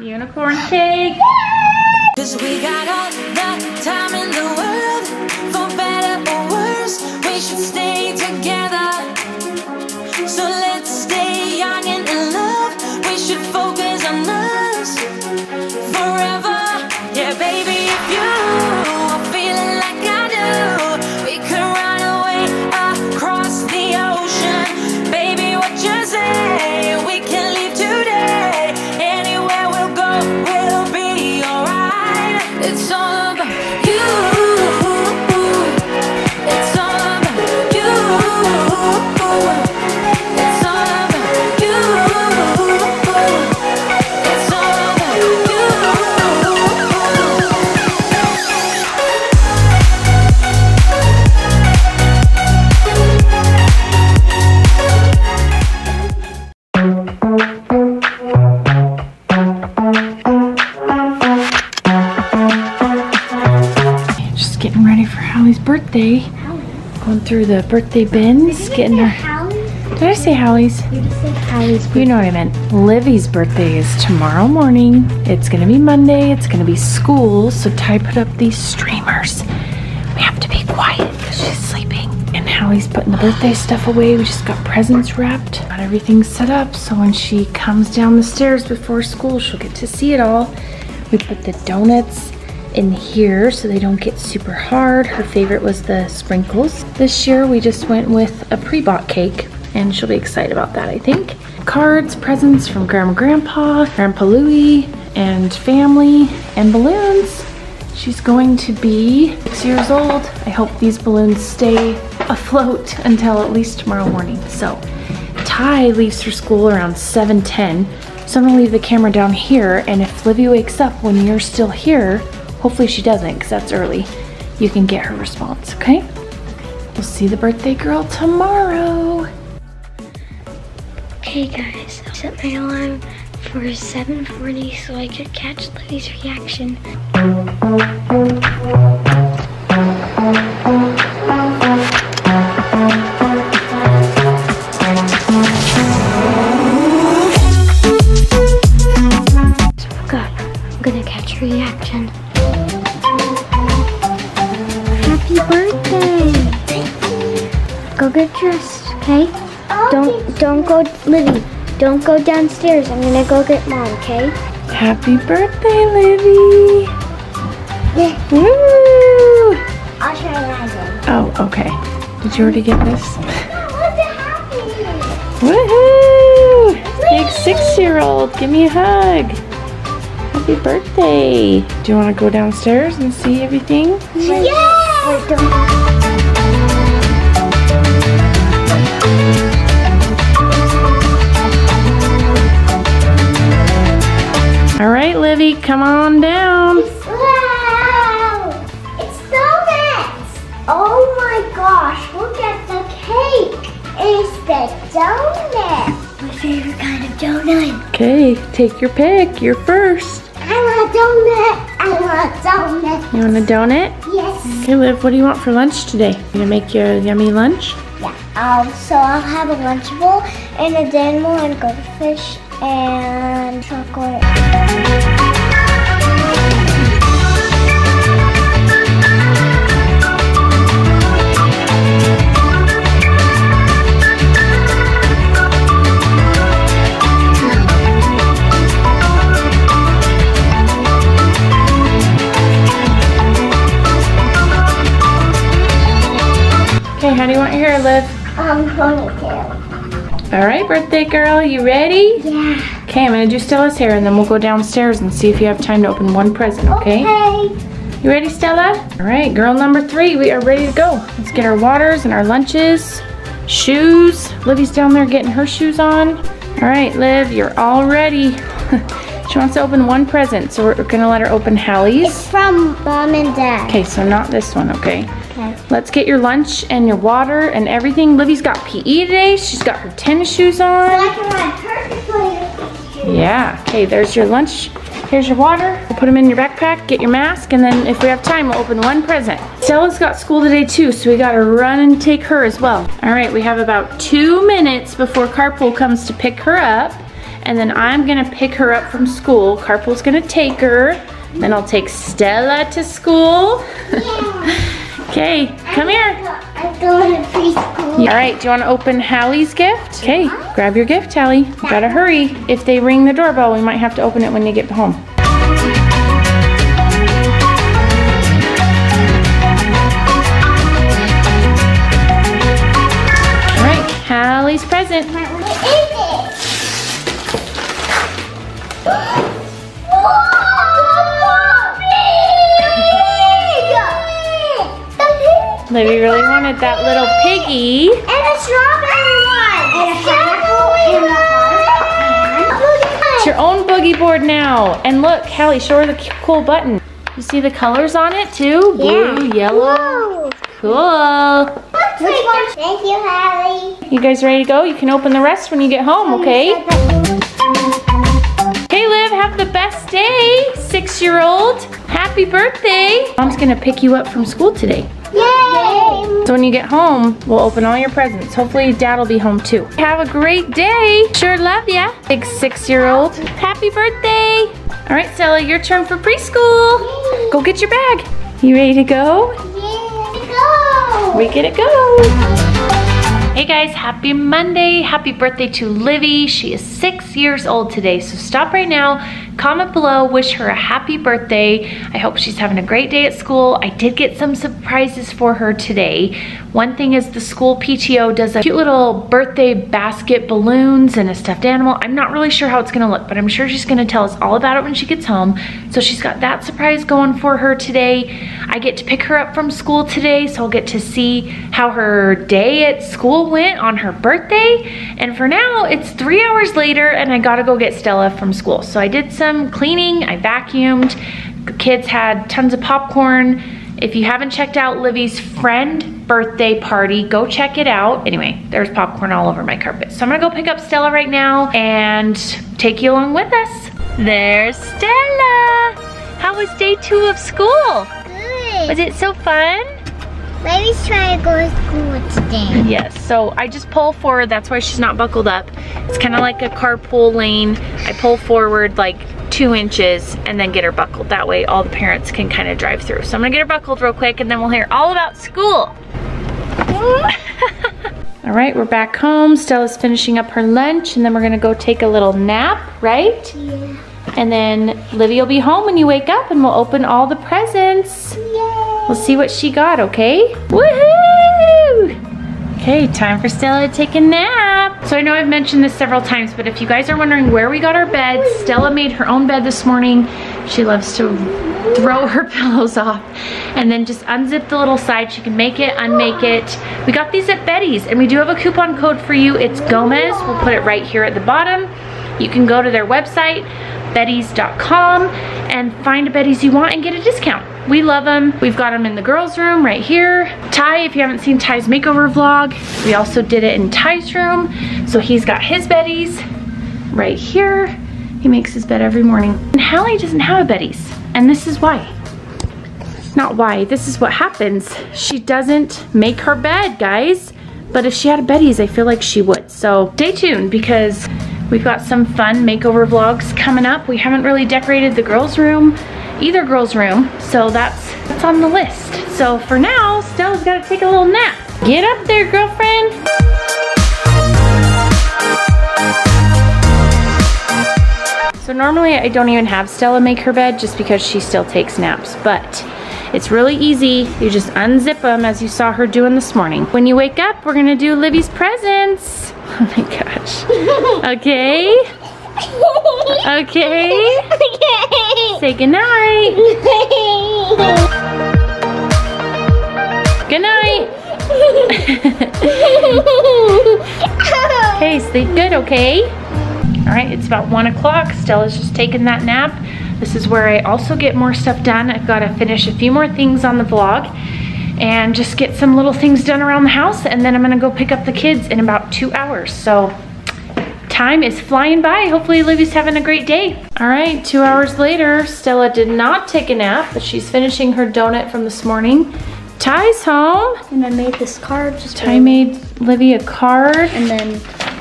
Unicorn cake. 'Cause we got all the time in the world, for better or worse, we should stay together. So let's stay young and in love, we should focus on us forever. Yeah baby, if you are feeling like I do, we could run away across the ocean. Baby, what you say, we can leave today. It's all about you. It's all about you. It's all about you. It's all about birthday. Hallie. Going through the birthday bins, getting her. Hallie? Did I say Hallie's? You just said Hallie's birthday. You know what I meant. Livvy's birthday is tomorrow morning. It's gonna be Monday. It's gonna be school. So Ty put up these streamers. We have to be quiet because she's sleeping. And Hallie's putting the birthday stuff away. We just got presents wrapped. Got everything set up so when she comes down the stairs before school, she'll get to see it all. We put the donuts in here so they don't get super hard. Her favorite was the sprinkles. This year we just went with a pre-bought cake and she'll be excited about that, I think. Cards, presents from Grandma, Grandpa, Grandpa Louie, and family, and balloons. She's going to be 6 years old. I hope these balloons stay afloat until at least tomorrow morning. So Ty leaves for school around 7:10. So I'm gonna leave the camera down here, and if Livvy wakes up when you're still here, hopefully she doesn't, because that's early. You can get her response, okay? We'll see the birthday girl tomorrow. Hey guys, I set my alarm for 7:40 so I could catch Livvy's reaction. So look up, I'm gonna catch her reaction. Go get dressed, okay? Don't go, Livvy. Don't go downstairs. I'm gonna go get Mom, okay? Happy birthday, Livvy! Yeah. Woo! I'll try mine. Oh, okay. Did you already get this? No, happy. Woohoo! Big 6-year-old, give me a hug. Happy birthday! Do you want to go downstairs and see everything? Yeah! Wait, don't. All right, Livvy, come on down. Wow! It's donuts! Oh my gosh, look at the cake. It's the donut. My favorite kind of donut. Okay, take your pick. You're first. I want a donut. I want a donut. You want a donut? Yes. Okay, Liv, what do you want for lunch today? You gonna make your yummy lunch? Yeah. So I'll have a Lunchable and a Danimal and goldfish and chocolate. Okay, how do you want your hair, Liv? Ponytail. All right, birthday girl, you ready? Yeah. Okay, I'm gonna do Stella's hair and then we'll go downstairs and see if you have time to open one present, okay? Okay. You ready, Stella? All right, girl number 3, we are ready to go. Let's get our waters and our lunches, shoes. Livvy's down there getting her shoes on. All right, Liv, you're all ready. She wants to open one present, so we're gonna let her open Hallie's. It's from Mom and Dad. Okay, so not this one, okay? Okay. Let's get your lunch and your water and everything. Livvy's got PE today. She's got her tennis shoes on. So I can run perfectly with. Yeah. Okay, there's your lunch. Here's your water. We'll put them in your backpack, get your mask, and then if we have time, we'll open one present. Stella's got school today too, so we gotta run and take her as well. All right, we have about 2 minutes before carpool comes to pick her up. and then I'm gonna pick her up from school. Carpool's gonna take her, then I'll take Stella to school. Yeah. Okay, come here. I'm going to preschool. All right, do you want to open Hallie's gift? Okay, grab your gift, Hallie. You gotta hurry. If they ring the doorbell, we might have to open it when they get home. Hallie's present. What is it? Whoa! Livvy really wanted that little piggy. And a strawberry one. And a strawberry one. It's your own boogie board now. And look, Hallie, show her the cool button. You see the colors on it too? Yeah. Blue, yellow. Whoa. Cool. Thank you, Hallie. You guys ready to go? You can open the rest when you get home, okay? Hey, Liv, have the best day, 6-year-old. Happy birthday. Mom's gonna pick you up from school today. Yay! So when you get home, we'll open all your presents. Hopefully Dad will be home too. Have a great day. Sure love ya. Big 6-year-old. Happy birthday. All right, Stella, your turn for preschool. Yay. Go get your bag. You ready to go? We get it go. Hey guys, happy Monday. Happy birthday to Livvy. She is 6 years old today, so stop right now. Comment below, wish her a happy birthday. I hope she's having a great day at school. I did get some surprises for her today. One thing is the school PTO does a cute little birthday basket, balloons, and a stuffed animal. I'm not really sure how it's gonna look, but I'm sure she's gonna tell us all about it when she gets home. So she's got that surprise going for her today. I get to pick her up from school today, so I'll get to see how her day at school went on her birthday. And for now, it's 3 hours later and I gotta go get Stella from school. So I did some cleaning, I vacuumed, kids had tons of popcorn. If you haven't checked out Livvy's friend birthday party, go check it out. Anyway, there's popcorn all over my carpet. So I'm gonna go pick up Stella right now and take you along with us. There's Stella. How was day 2 of school? Good. Was it so fun? Livvy's trying to go to school today. Yes, so I just pull forward, that's why she's not buckled up. It's kind of like a carpool lane. I pull forward like 2 inches and then get her buckled. That way all the parents can kind of drive through. So I'm gonna get her buckled real quick and then we'll hear all about school. All right, we're back home. Stella's finishing up her lunch and then we're gonna go take a little nap, right? Yeah. And then Livvy will be home when you wake up and we'll open all the presents. Yay. We'll see what she got, okay? Woohoo! Okay, time for Stella to take a nap. So I know I've mentioned this several times, but if you guys are wondering where we got our bed, Stella made her own bed this morning. She loves to throw her pillows off and then just unzip the little side. She can make it, unmake it. We got these at Beddy's and we do have a coupon code for you. It's Gomez. We'll put it right here at the bottom. You can go to their website, Beddy's.com, and find a Beddy's you want and get a discount. We love them. We've got them in the girls' room right here. Ty, if you haven't seen Ty's makeover vlog, we also did it in Ty's room. So he's got his Beddy's right here. He makes his bed every morning. And Hallie doesn't have a Beddy's, and this is why. Not why, this is what happens. She doesn't make her bed, guys. But if she had a Beddy's, I feel like she would. So stay tuned because we've got some fun makeover vlogs coming up. We haven't really decorated the girls' room, either girls' room, so that's on the list. So for now, Stella's gotta take a little nap. Get up there, girlfriend. So normally I don't even have Stella make her bed just because she still takes naps, but it's really easy. You just unzip them as you saw her doing this morning. When you wake up, we're gonna do Livvy's presents. Oh my gosh. Okay. Okay. Okay. Say goodnight. Goodnight. Okay, sleep good, okay? All right, it's about 1 o'clock. Stella's just taking that nap. This is where I also get more stuff done. I've got to finish a few more things on the vlog and just get some little things done around the house, and then I'm gonna go pick up the kids in about 2 hours. So time is flying by. Hopefully Livvy's having a great day. All right, 2 hours later, Stella did not take a nap, but she's finishing her donut from this morning. Ty's home. And I made this card. Ty made Livvy a card. And then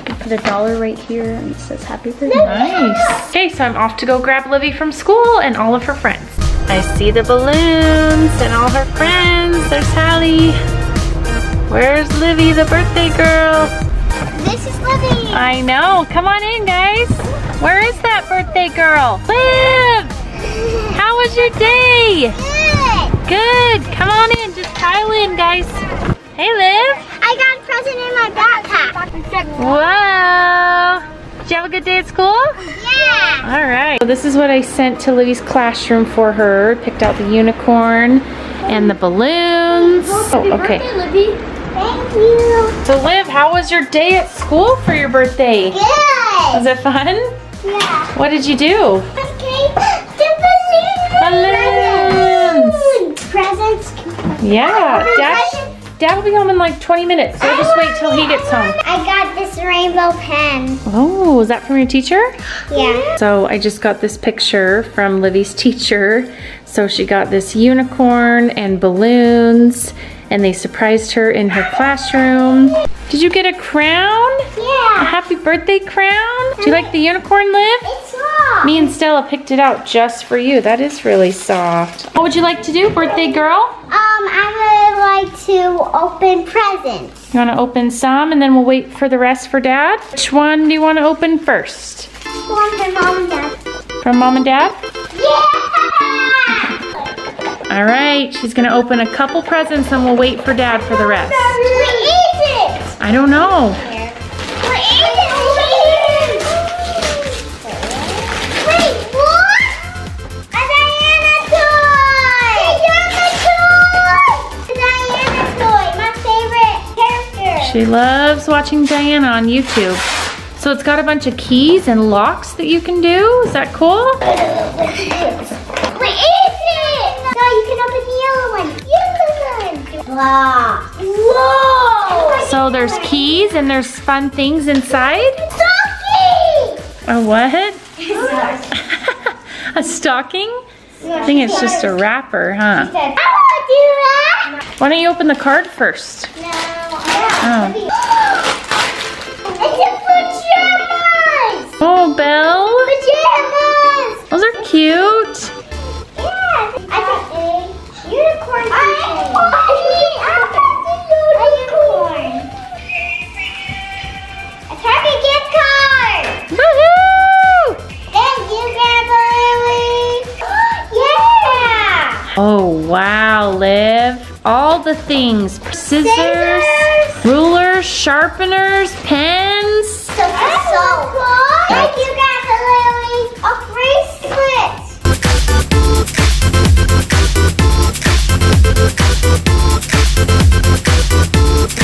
I put $1 right here and it says happy birthday. Nice. Okay, so I'm off to go grab Livvy from school and all of her friends. I see the balloons and all her friends. There's Hallie. Where's Livvy, the birthday girl? This is Livvy. I know. Come on in, guys. Where is that birthday girl? Liv! How was your day? Good. Good. Come on in. Just pile in, guys. Hey, Liv. I got a present in my backpack. Whoa. Did you have a good day at school? Yeah. All right. So this is what I sent to Livvy's classroom for her. Picked out the unicorn and the balloons. Oh, okay. Livvy. Thank you. So, Liv, how was your day at school for your birthday? Good. Was it fun? Yeah. What did you do? Balloons! Presents. Yeah, Dad will be home in like 20 minutes, so I'll just wait till he gets home. I got this rainbow pen. Oh, is that from your teacher? Yeah. So I just got this picture from Livvy's teacher. So she got this unicorn and balloons, and they surprised her in her classroom. Did you get a crown? Yeah. A happy birthday crown? Do you like the unicorn, Liv? It's soft. Me and Stella picked it out just for you. That is really soft. What would you like to do, birthday girl? I would like to open presents. You want to open some, and then we'll wait for the rest for Dad? Which one do you want to open first? One from Mom and Dad. From Mom and Dad? Yeah! All right, she's going to open a couple presents, and we'll wait for Dad for the rest. I don't know. Wait, what? A Diana toy! A Diana toy, my favorite character. She loves watching Diana on YouTube. So it's got a bunch of keys and locks that you can do. Is that cool? What is it? No, you can open the yellow one. Wow. Whoa! So there's keys and there's fun things inside. Stocking! A what? A stocking? I think it's just a wrapper, huh? I want to do that! Why don't you open the card first? No, I don't. Oh. It's a pajamas! Oh, Belle. Pajamas! Those are cute. Yeah, I think unicorn. I got a gift card. Woohoo! Thank you, Grandma Lily. Yeah. Oh wow, Liv! All the things: scissors, rulers, sharpeners, pens. So cool. Thank you, Grandma Lily. A bracelet.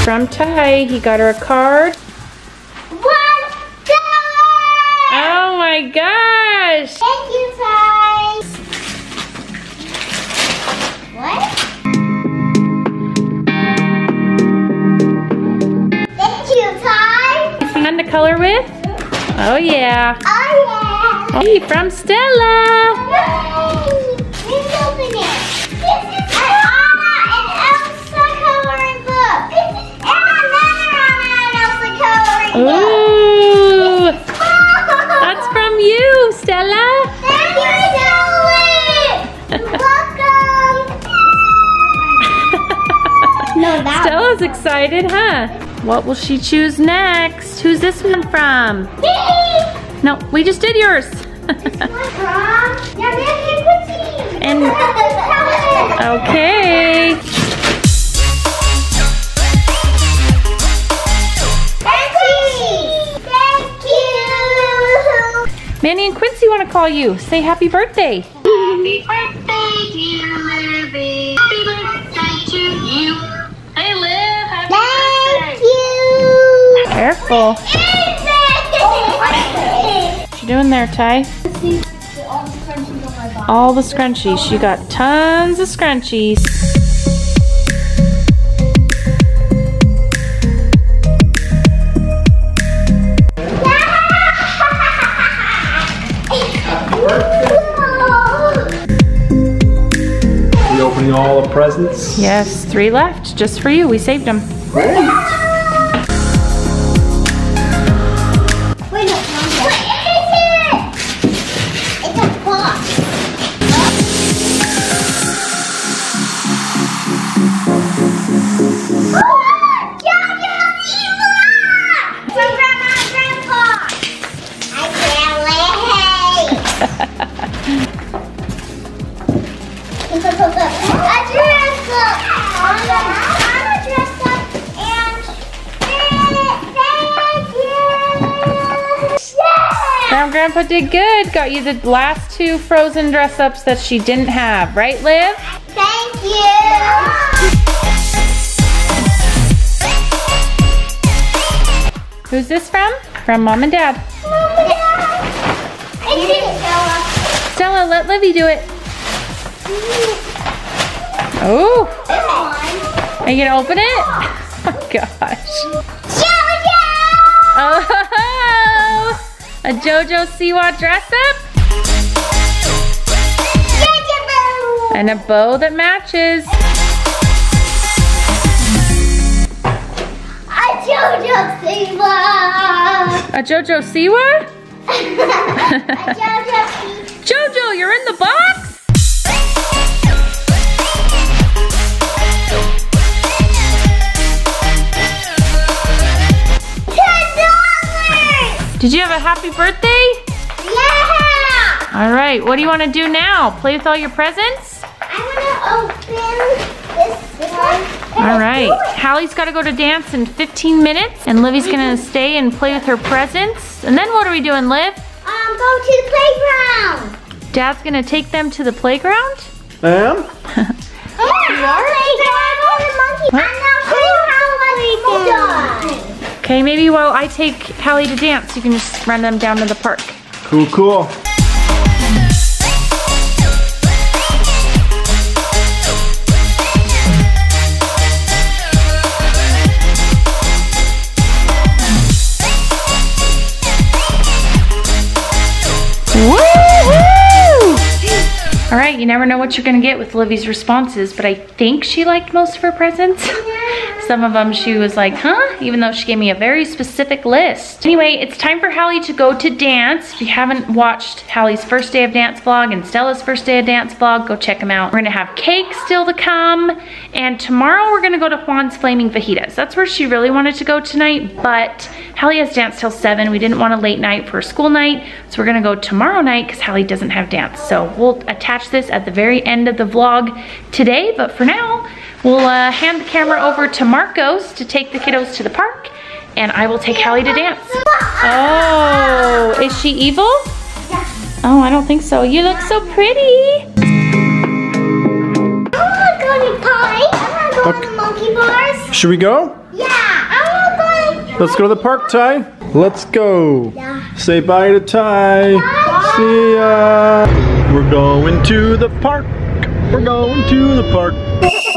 From Ty, he got her a card. $1! Oh my gosh! Thank you, Ty! What? Thank you, Ty! Fun to color with? Oh yeah! Oh yeah! Hey, from Stella! Yay! Let's open it! This is ooh! That's from you, Stella! Thank you, Stella! Welcome! No, Stella's excited, huh? What will she choose next? Who's this one from? Me! No, we just did yours! And okay! Manny and Quincy want to call you. Say happy birthday. Happy birthday, dear Livvy. Happy birthday to you. Hey, Liv, happy birthday. Thank you. Careful. What is this? What you doing there, Ty? All the scrunchies on my body. All the scrunchies. You got tons of scrunchies. All the presents? Yes, 3 left, just for you. We saved them. Great. Now Grandpa did good. Got you the last two Frozen dress-ups that she didn't have. Right, Liv? Thank you. Who's this from? From Mom and Dad. Mom and Dad. I did it, Stella. Stella, let Livvy do it. Oh. Are you gonna open it? Oh gosh. JoJo! Oh, a JoJo Siwa dress up? JoJo! And a bow that matches. A JoJo Siwa! A JoJo Siwa? A JoJo Siwa. JoJo, you're in the box? Did you have a happy birthday? Yeah! All right, what do you want to do now? Play with all your presents? I want to open this one. All right, Hallie's got to go to dance in 15 minutes, and Livvy's going to stay and play with her presents. And then what are we doing, Liv? Go to the playground. Dad's going to take them to the playground? I am? Okay, maybe while I take Hallie to dance, you can just run them down to the park. Cool, cool. Woo-hoo! All right, you never know what you're gonna get with Livvy's responses, but I think she liked most of her presents. Some of them she was like, huh? Even though she gave me a very specific list. Anyway, it's time for Hallie to go to dance. If you haven't watched Hallie's first day of dance vlog and Stella's first day of dance vlog, go check them out. We're gonna have cake still to come. And tomorrow we're gonna go to Juan's Flaming Fajitas. That's where she really wanted to go tonight, but Hallie has dance till 7. We didn't want a late night for school night. So we're gonna go tomorrow night because Hallie doesn't have dance. So we'll attach this at the very end of the vlog today, but for now, we'll hand the camera over to Marcos to take the kiddos to the park, and I will take Hallie to dance. Oh, is she evil? Yeah. Oh, I don't think so. You look so pretty. I want to go to the park. I want to go to the monkey bars. Should we go? Yeah. I want to go. Let's go to the park, Ty. Let's go. Yeah. Say bye to Ty. Bye. See ya. We're going to the park. We're going to the park.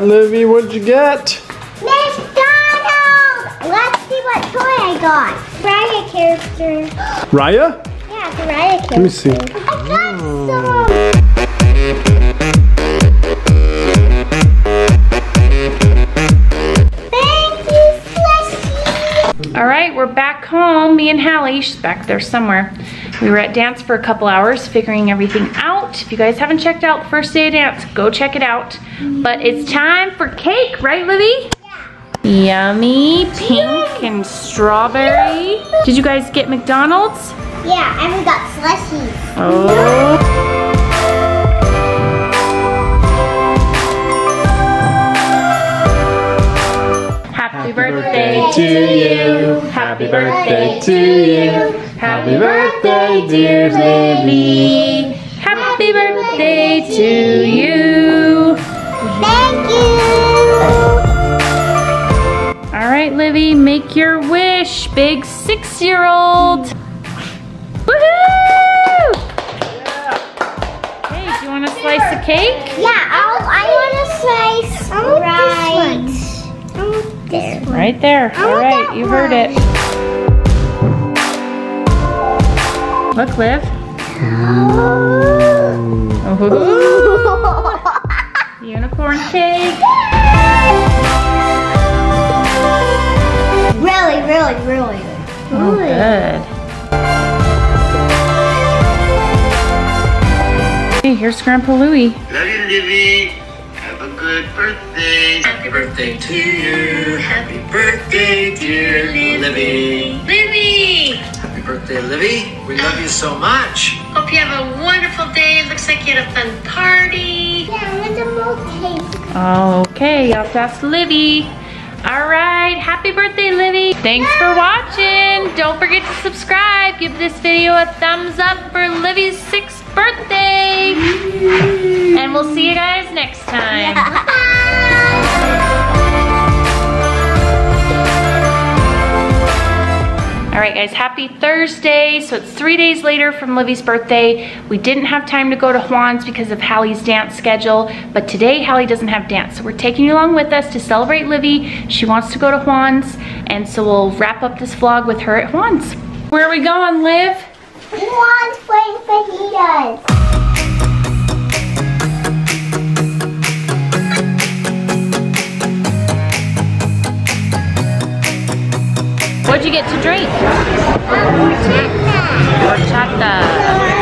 Livvy, what'd you get? McDonald's! Let's see what toy I got. Raya character. Raya? Yeah, the Raya character. Let me see. I got some! Thank you, Slushy! Alright, we're back home. Me and Hallie, she's back there somewhere. We were at dance for a couple hours figuring everything out. If you guys haven't checked out first day of dance, go check it out. But it's time for cake, right, Livvy? Yeah. Yummy pink and strawberry. Yeah. Did you guys get McDonald's? Yeah, and we got slushies. Oh. Happy birthday to you. Happy birthday to you. Happy birthday, dear Livvy. Happy birthday to you. Thank you. All right, Livvy, make your wish, big 6-year-old. Woohoo! Yeah. Hey, do you want to slice the cake? Yeah, I want to slice this one. Right there. All right, you heard it. Look, Liv. Ooh. Ooh. Unicorn cake. good. Hey, here's Grandpa Louie. Love you, Livvy. Have a good birthday. Happy birthday to you. Happy birthday, dear Livvy. Livvy! Happy birthday, Livvy. We love you so much. Hope you have a wonderful day. Looks like you had a fun party. Yeah, with the mold cake. Okay, y'all, that's Livvy. All right, happy birthday, Livvy. Thanks for watching. Don't forget to subscribe. Give this video a thumbs up for Livvy's 6th birthday. And we'll see you guys next time. All right, guys, happy Thursday. So it's 3 days later from Livvy's birthday. We didn't have time to go to Juan's because of Hallie's dance schedule, but today Hallie doesn't have dance. So we're taking you along with us to celebrate Livvy. She wants to go to Juan's, and so we'll wrap up this vlog with her at Juan's. Where are we going, Liv? Juan's Flaming Fajitas. What'd you get to drink? Horchata.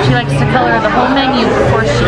She likes to color the whole menu before she